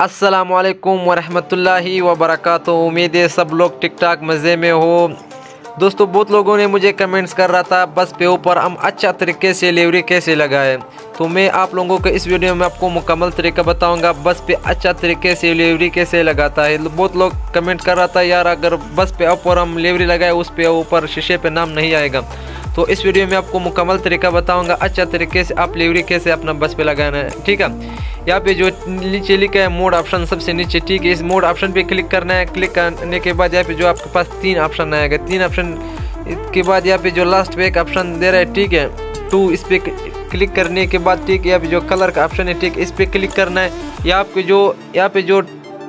अस्सलामुअलैकुम वरहमतुल्लाहि वबरकातुहू। उम्मीद है सब लोग ठीक ठाक मज़े में हो। दोस्तों, बहुत लोगों ने मुझे कमेंट्स कर रहा था बस पे ऊपर हम अच्छा तरीके से लेवरी कैसे लगाए, तो मैं आप लोगों को इस वीडियो में आपको मुकम्मल तरीका बताऊंगा बस पे अच्छा तरीके से लेवरी कैसे लगाता है। बहुत लोग कमेंट कर रहा था यार अगर बस पे ऊपर हम लेवरी लगाए उस पे ऊपर शीशे पे नाम नहीं आएगा, तो इस वीडियो में आपको मुकम्मल तरीका बताऊंगा अच्छा तरीके से आप लेवरी कैसे अपना बस पे लगाना है। ठीक है, यहाँ पे जो नीचे लिखा है मोड ऑप्शन सबसे नीचे, ठीक है, इस मोड ऑप्शन पे क्लिक करना है। क्लिक करने के बाद यहाँ पे जो आपके पास तीन ऑप्शन आएगा, तीन ऑप्शन के बाद यहाँ पे जो लास्ट पे एक ऑप्शन दे रहा है, ठीक है, टू, इस पर क्लिक करने के बाद ठीक है यहाँ पे जो कलर का ऑप्शन है, ठीक, इस पर क्लिक करना है। या आपको जो यहाँ पे जो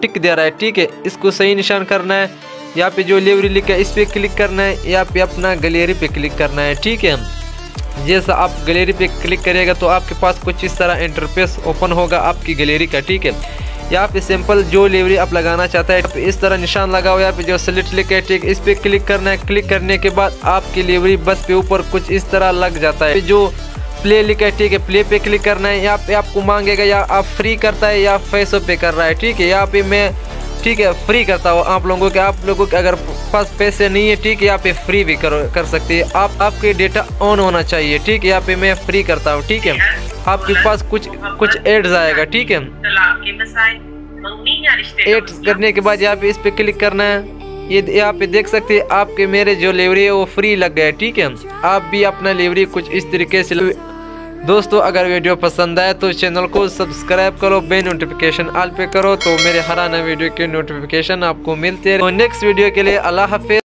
टिक दे रहा है, ठीक है, इसको सही निशान करना है। यहाँ पे जो लेवरी लिखा है इस पर क्लिक करना है। यहाँ पे अपना गैलरी पे क्लिक करना है, ठीक है। जैसा आप गैलरी पे क्लिक करेगा तो आपके पास कुछ इस तरह इंटरफेस ओपन होगा आपकी गैलरी का, ठीक है। यहाँ पे सिंपल जो लेवरी आप लगाना चाहता है इस तरह निशान लगाओ। यहाँ पे जो सेलेक्ट लिखा है, ठीक, इस पर क्लिक करना है। क्लिक करने के बाद आपकी लेवरी बस पे ऊपर कुछ इस तरह लग जाता है। जो प्ले लिखा है, ठीक है, प्ले पे क्लिक करना है। यहाँ पे आपको मांगेगा या आप फ्री करता है या पैसों पे कर रहा है, ठीक है। यहाँ पे मैं, ठीक है, फ्री करता हूँ आप लोगों के। आप लोगों के अगर पास पैसे नहीं है, ठीक है, यहाँ पे फ्री भी कर सकते हैं आप। आपके डेटा ऑन होना चाहिए, ठीक है। यहाँ पे मैं फ्री करता हूँ, ठीक है। आपके पास कुछ एड्स आएगा, ठीक है। एड्स करने के बाद यहाँ पे इस पे क्लिक करना है। ये यहाँ पे देख सकते हैं आपके मेरे जो लेवरी है वो फ्री लग गया, ठीक है। आप भी अपना लेवरी कुछ इस तरीके से। दोस्तों, अगर वीडियो पसंद आए तो चैनल को सब्सक्राइब करो, बेल नोटिफिकेशन ऑल पे करो, तो मेरे हर आने वीडियो की नोटिफिकेशन आपको मिलते रहे। तो नेक्स्ट वीडियो के लिए अल्लाह हाफिज़।